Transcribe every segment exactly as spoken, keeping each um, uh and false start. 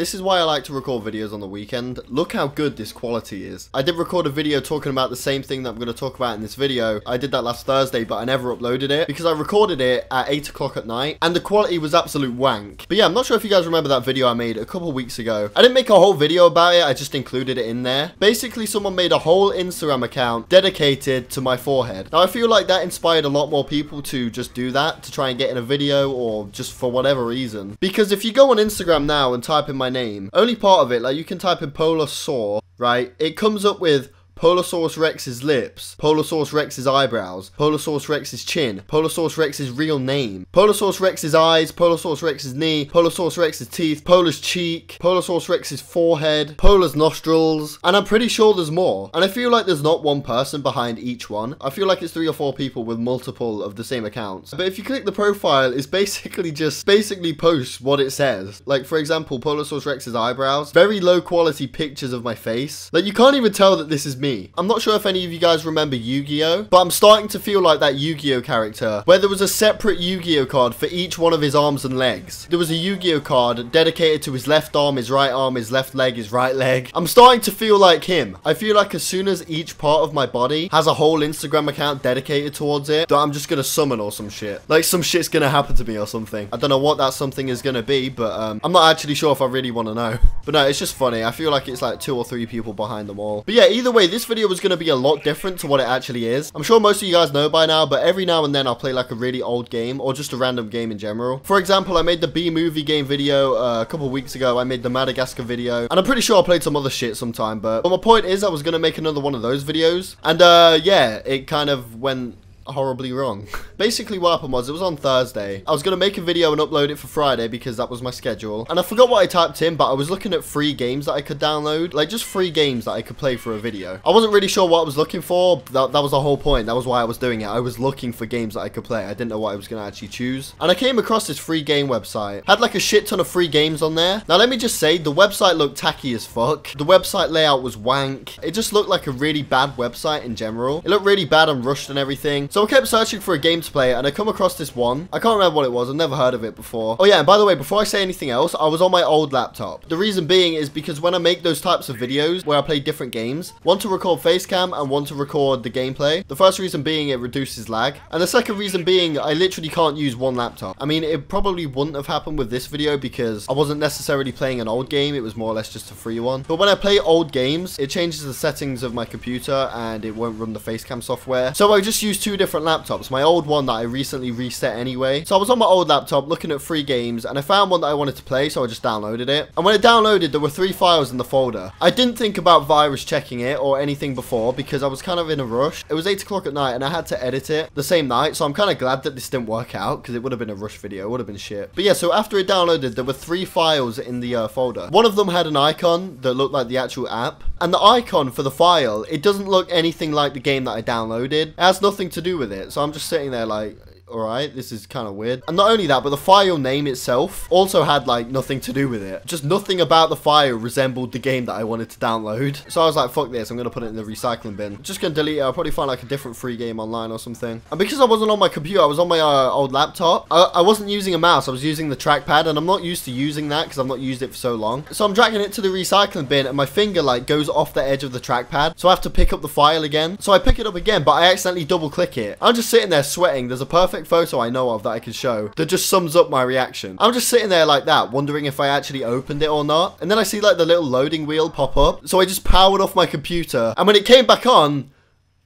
This is why I like to record videos on the weekend. Look how good this quality is. I did record a video talking about the same thing that I'm going to talk about in this video. I did that last Thursday, but I never uploaded it because I recorded it at eight o'clock at night and the quality was absolute wank. But yeah, I'm not sure if you guys remember that video I made a couple weeks ago. I didn't make a whole video about it, I just included it in there. Basically, someone made a whole Instagram account dedicated to my forehead. Now, I feel like that inspired a lot more people to just do that, to try and get in a video or just for whatever reason. Because if you go on Instagram now and type in my name, only part of it, like you can type in Polarsaur, right? It comes up with PolarSaurusRex's lips, PolarSaurusRex's eyebrows, PolarSaurusRex's chin, PolarSaurusRex's real name, PolarSaurusRex's eyes, PolarSaurusRex's knee, PolarSaurusRex's teeth, Polar's cheek, PolarSaurusRex's forehead, Polar's nostrils, and I'm pretty sure there's more. And I feel like there's not one person behind each one. I feel like it's three or four people with multiple of the same accounts. But if you click the profile, it's basically just basically posts what it says. Like, for example, PolarSaurusRex's eyebrows, very low quality pictures of my face. Like, you can't even tell that this is me. I'm not sure if any of you guys remember Yu-Gi-Oh, but I'm starting to feel like that Yu-Gi-Oh character where there was a separate Yu-Gi-Oh card for each one of his arms and legs. There was a Yu-Gi-Oh card dedicated to his left arm, his right arm, his left leg, his right leg. I'm starting to feel like him. I feel like as soon as each part of my body has a whole Instagram account dedicated towards it, that I'm just gonna summon or some shit. Like, some shit's gonna happen to me or something. I don't know what that something is gonna be, but um, I'm not actually sure if I really wanna know. But no, it's just funny. I feel like it's like two or three people behind them all. But yeah, either way, this This video was going to be a lot different to what it actually is. I'm sure most of you guys know by now, but every now and then I'll play like a really old game or just a random game in general. For example, I made the B-movie game video uh, a couple of weeks ago. I made the Madagascar video, and I'm pretty sure I played some other shit sometime, but, but my point is I was going to make another one of those videos, and uh, yeah, it kind of went horribly wrong. Basically what happened was, it was on Thursday. I was going to make a video and upload it for Friday because that was my schedule. And I forgot what I typed in, but I was looking at free games that I could download. Like, just free games that I could play for a video. I wasn't really sure what I was looking for. That, that was the whole point. That was why I was doing it. I was looking for games that I could play. I didn't know what I was going to actually choose. And I came across this free game website. Had like a shit ton of free games on there. Now let me just say, the website looked tacky as fuck. The website layout was wank. It just looked like a really bad website in general. It looked really bad and rushed and everything. So I kept searching for a game to play, and I come across this one. I can't remember what it was. I've never heard of it before. Oh yeah, and by the way, before I say anything else, I was on my old laptop. The reason being is because when I make those types of videos where I play different games, one to record facecam and one to record the gameplay. The first reason being it reduces lag, and the second reason being I literally can't use one laptop. I mean, it probably wouldn't have happened with this video because I wasn't necessarily playing an old game. It was more or less just a free one. But when I play old games, it changes the settings of my computer and it won't run the facecam software. So I just used two different laptops, my old one that I recently reset anyway. So I was on my old laptop looking at free games, and I found one that I wanted to play, so I just downloaded it. And when I downloaded, there were three files in the folder. I didn't think about virus checking it or anything before because I was kind of in a rush. It was eight o'clock at night and I had to edit it the same night, so I'm kind of glad that this didn't work out because it would have been a rush video. It would have been shit. But yeah, so after it downloaded, there were three files in the uh, folder. One of them had an icon that looked like the actual app, and the icon for the file, it doesn't look anything like the game that I downloaded. It has nothing to do with it. So I'm just sitting there like, all right, this is kind of weird. And not only that, but the file name itself also had like nothing to do with it. Just nothing about the file resembled the game that I wanted to download. So I was like, fuck this, I'm gonna put it in the recycling bin. I'm just gonna delete it. I'll probably find like a different free game online or something. And because I wasn't on my computer, I was on my uh, old laptop. I, I wasn't using a mouse, I was using the trackpad, and I'm not used to using that because I've not used it for so long. So I'm dragging it to the recycling bin and my finger like goes off the edge of the trackpad. So I have to pick up the file again. So I pick it up again, but I accidentally double click it. I'm just sitting there sweating. There's a perfect photo I know of that I can show that just sums up my reaction. I'm just sitting there like that, wondering if I actually opened it or not. And then I see like the little loading wheel pop up. So I just powered off my computer. And when it came back on,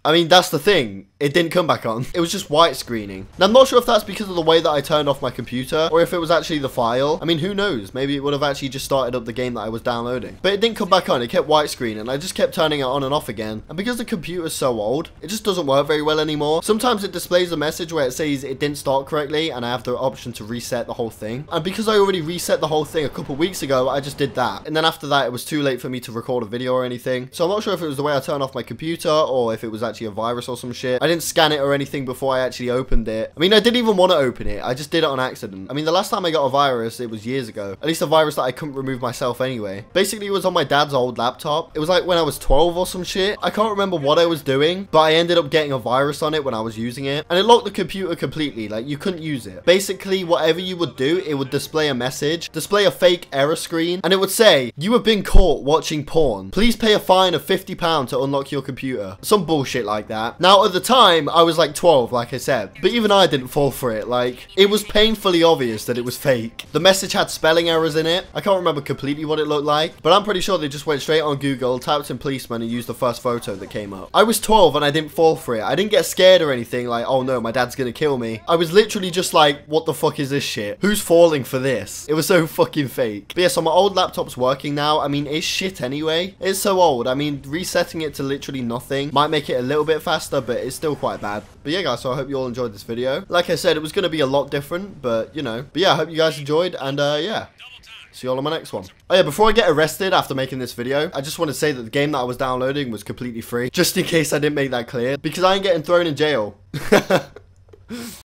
I mean, that's the thing. It didn't come back on. It was just white screening. Now, I'm not sure if that's because of the way that I turned off my computer or if it was actually the file. I mean, who knows? Maybe it would have actually just started up the game that I was downloading. But it didn't come back on. It kept white screening, and I just kept turning it on and off again. And because the computer's so old, it just doesn't work very well anymore. Sometimes it displays a message where it says it didn't start correctly and I have the option to reset the whole thing. And because I already reset the whole thing a couple weeks ago, I just did that. And then after that, it was too late for me to record a video or anything. So I'm not sure if it was the way I turned off my computer or if it was actually a virus or some shit. I didn't didn't scan it or anything before I actually opened it. I mean, I didn't even want to open it. I just did it on accident. I mean, the last time I got a virus, it was years ago. At least a virus that I couldn't remove myself anyway. Basically, it was on my dad's old laptop. It was like when I was twelve or some shit. I can't remember what I was doing, but I ended up getting a virus on it when I was using it. And it locked the computer completely. Like, you couldn't use it. Basically, whatever you would do, it would display a message, display a fake error screen, and it would say, "You have been caught watching porn. Please pay a fine of fifty pounds to unlock your computer." Some bullshit like that. Now, at the time, I was like twelve, like I said, but even I didn't fall for it. Like, it was painfully obvious that it was fake. The message had spelling errors in it. I can't remember completely what it looked like, but I'm pretty sure they just went straight on Google, typed in policeman, and used the first photo that came up. I was twelve and I didn't fall for it. I didn't get scared or anything like, oh no, my dad's gonna kill me. I was literally just like, what the fuck is this shit? Who's falling for this? It was so fucking fake. But yeah, so my old laptop's working now. I mean, it's shit anyway. It's so old. I mean, resetting it to literally nothing might make it a little bit faster, but it's still quite bad. But yeah, guys, so I hope you all enjoyed this video. Like I said, it was gonna be a lot different, but you know. But yeah, I hope you guys enjoyed, and uh, yeah. See y'all on my next one. Oh yeah, before I get arrested after making this video, I just want to say that the game that I was downloading was completely free. Just in case I didn't make that clear. Because I ain't getting thrown in jail.